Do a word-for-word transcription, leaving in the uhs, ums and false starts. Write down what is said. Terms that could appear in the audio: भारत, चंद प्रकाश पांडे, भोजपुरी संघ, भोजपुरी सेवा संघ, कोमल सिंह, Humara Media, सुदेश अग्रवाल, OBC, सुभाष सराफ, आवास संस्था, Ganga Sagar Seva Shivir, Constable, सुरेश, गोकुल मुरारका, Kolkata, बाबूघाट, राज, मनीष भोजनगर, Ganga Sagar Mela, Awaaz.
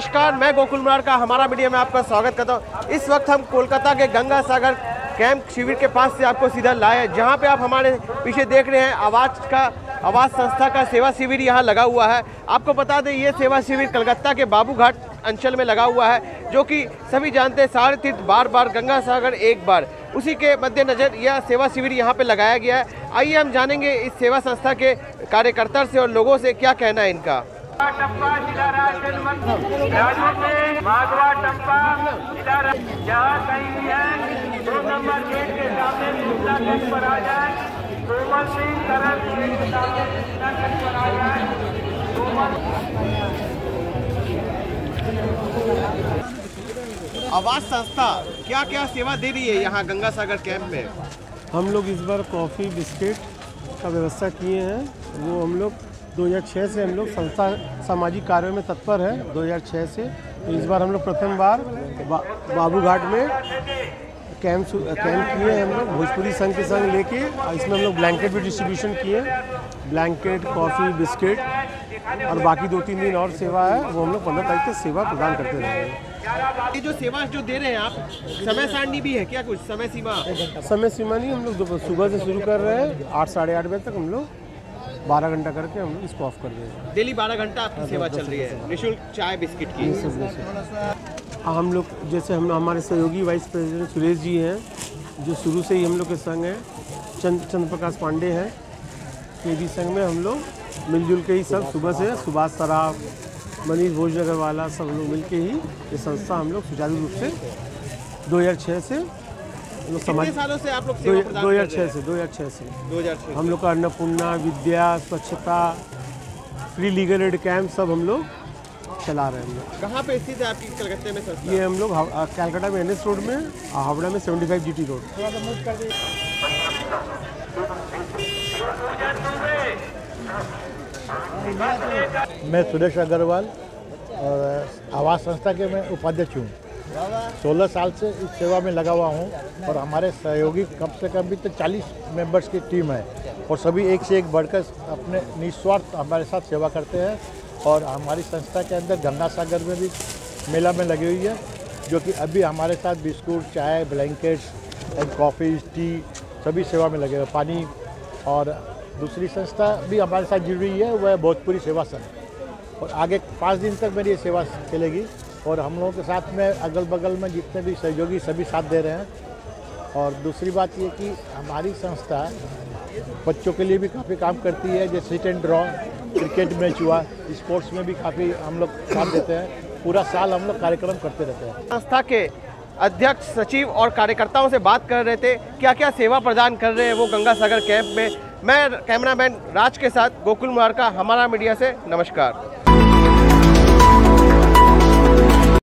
नमस्कार, मैं गोकुल मुरारका, हमारा मीडिया में आपका स्वागत करता हूँ। इस वक्त हम कोलकाता के गंगा सागर कैंप शिविर के पास से आपको सीधा लाए हैं, जहाँ पे आप हमारे पीछे देख रहे हैं आवाज का आवास संस्था का सेवा शिविर यहाँ लगा हुआ है। आपको बता दें ये सेवा शिविर कलकत्ता के बाबूघाट अंचल में लगा हुआ है, जो कि सभी जानते हैं सारे तीर्थ बार बार गंगा सागर एक बार, उसी के मद्देनज़र यह सेवा शिविर यहाँ पे लगाया गया है। आइए हम जानेंगे इस सेवा संस्था के कार्यकर्ता से और लोगों से क्या कहना है इनका। टप्पा जिला राशन में माधवा टप्पा जिला जहाँ कहीं भी है दो नंबर गेट के सामने जिला गेट पर आ जाए, कोमल सिंह तरफ गेट के सामने जिला गेट पर आ जाए। आवास संस्था क्या क्या सेवा दे रही है यहाँ गंगा सागर कैंप में? हम लोग इस बार कॉफ़ी बिस्किट का व्यवस्था किए हैं। वो हम लोग दो हज़ार छह से हम लोग संस्था सामाजिक कार्यों में तत्पर है दो हज़ार छह से। तो इस बार हम लोग प्रथम बार बा, बाबूघाट में कैंप कैंप किए हैं। हम लोग भोजपुरी संघ के संग लेके और इसमें हम लोग ब्लैंकेट भी डिस्ट्रीब्यूशन किए, ब्लैंकेट कॉफ़ी बिस्किट, और बाकी दो तीन दिन और सेवा है वो हम लोग पंद्रह तारीख तक सेवा प्रदान करते रहेंगे। ये जो सेवा जो दे रहे हैं आप, समय सारणी भी है क्या, कुछ समय सीमा? समय सीमा नहीं, हम लोग सुबह से शुरू कर रहे हैं, आठ साढ़े आठ बजे तक हम लोग बारह घंटा करके हम इसको ऑफ कर देंगे। डेली बारह घंटा आपकी सेवा चल रही है, निःशुल्क चाय बिस्किट की। हम लोग जैसे हम हमारे सहयोगी वाइस प्रेसिडेंट सुरेश जी हैं, जो शुरू से ही हम लोग के संग हैं, चंद चंद प्रकाश पांडे हैं, के जी संघ में हम लोग मिलजुल के ही सब सुबह से सुभाष सराफ, मनीष भोजनगर वाला, सब लोग मिल के ही ये संस्था हम लोग सुचारू रूप से दो हज़ार छः से समाज सालों से आप लोग दो हज़ार छः से दो हज़ार छः से दो हज़ार छः हम लोग का अन्नपूर्णा, विद्या, स्वच्छता, फ्री लीगल एड कैंप सब हम लोग चला रहे हैं। हम लोग कहाँ पे स्थित है आपकी कलकत्ते में संस्था? ये हम लोग कलकत्ता में एन एस रोड में, हावड़ा में पचहत्तर जी टी रोड। मैं सुदेश अग्रवाल और आवास संस्था के मैं उपाध्यक्ष हूँ। सोलह साल से इस सेवा में लगा हुआ हूं और हमारे सहयोगी कम से कम भी तो चालीस मेंबर्स की टीम है और सभी एक से एक बढ़कर अपने निस्वार्थ हमारे साथ सेवा करते हैं। और हमारी संस्था के अंदर गंगा सागर में भी मेला में लगी हुई है, जो कि अभी हमारे साथ बिस्कुट, चाय, ब्लैंकेट्स एंड कॉफ़ीज, टी सभी सेवा में लगे हुए, पानी। और दूसरी संस्था भी हमारे साथ जुड़ी हुई है, वह भोजपुरी सेवा संघ, और आगे पाँच दिन तक मेरी ये सेवा चलेगी। और हम लोगों के साथ में अगल बगल में जितने भी सहयोगी सभी साथ दे रहे हैं। और दूसरी बात ये कि हमारी संस्था बच्चों के लिए भी काफ़ी काम करती है, जैसे seat and draw, cricket match हुआ, स्पोर्ट्स में भी काफ़ी हम लोग साथ देते हैं। पूरा साल हम लोग कार्यक्रम करते रहते हैं। संस्था के अध्यक्ष, सचिव और कार्यकर्ताओं से बात कर रहे थे क्या क्या सेवा प्रदान कर रहे हैं वो गंगा सागर कैंप में। मैं कैमरामैन राज के साथ गोकुल मुरारका, हमारा मीडिया से। नमस्कार।